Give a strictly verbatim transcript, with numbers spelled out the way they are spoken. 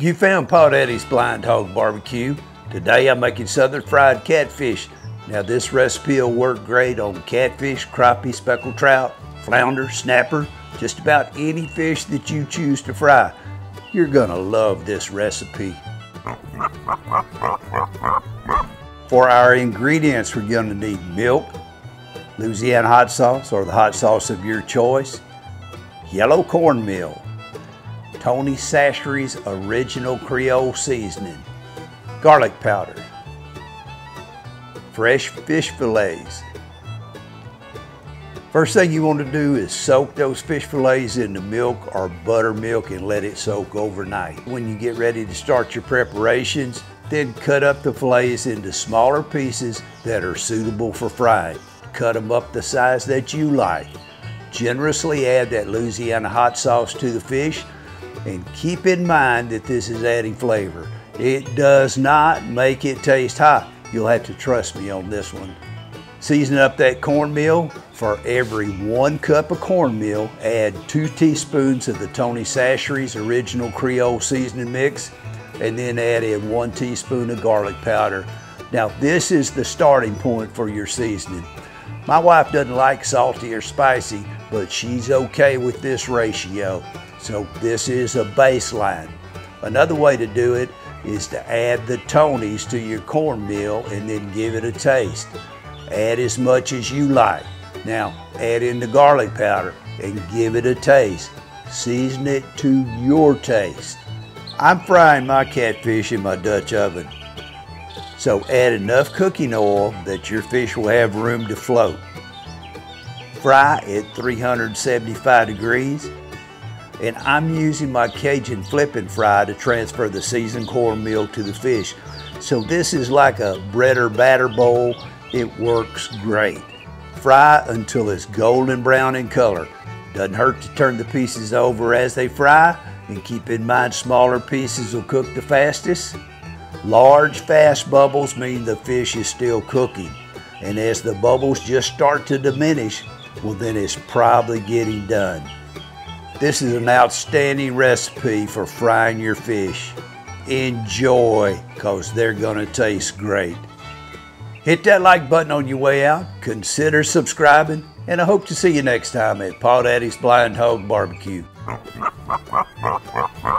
You found Paw Daddy's BlindHawg B B Q. Today I'm making southern fried catfish. Now this recipe will work great on catfish, crappie, speckled trout, flounder, snapper, just about any fish that you choose to fry. You're gonna love this recipe. For our ingredients, we're gonna need milk, Louisiana hot sauce or the hot sauce of your choice, yellow cornmeal, Tony Chachere's Original Creole Seasoning, garlic powder, fresh fish fillets. First thing you want to do is soak those fish fillets in the milk or buttermilk and let it soak overnight. When you get ready to start your preparations, then cut up the fillets into smaller pieces that are suitable for frying. Cut them up the size that you like. Generously add that Louisiana hot sauce to the fish, and keep in mind that this is adding flavor. It does not make it taste hot. You'll have to trust me on this one. Season up that cornmeal. For every one cup of cornmeal, add two teaspoons of the Tony Chachere's Original Creole Seasoning Mix, and then add in one teaspoon of garlic powder. Now this is the starting point for your seasoning. My wife doesn't like salty or spicy, but she's okay with this ratio. So this is a baseline. Another way to do it is to add the Tony's to your cornmeal and then give it a taste. Add as much as you like. Now add in the garlic powder and give it a taste. Season it to your taste. I'm frying my catfish in my Dutch oven. So add enough cooking oil that your fish will have room to float. Fry at three hundred seventy-five degrees. And I'm using my Cajun Flippin' Fry to transfer the seasoned cornmeal to the fish. So this is like a bread or batter bowl. It works great. Fry until it's golden brown in color. Doesn't hurt to turn the pieces over as they fry, and keep in mind smaller pieces will cook the fastest. Large fast bubbles mean the fish is still cooking, and as the bubbles just start to diminish, well then it's probably getting done. This is an outstanding recipe for frying your fish. Enjoy, cause they're gonna taste great. Hit that like button on your way out, consider subscribing, and I hope to see you next time at Paw Daddy's BlindHawg B B Q.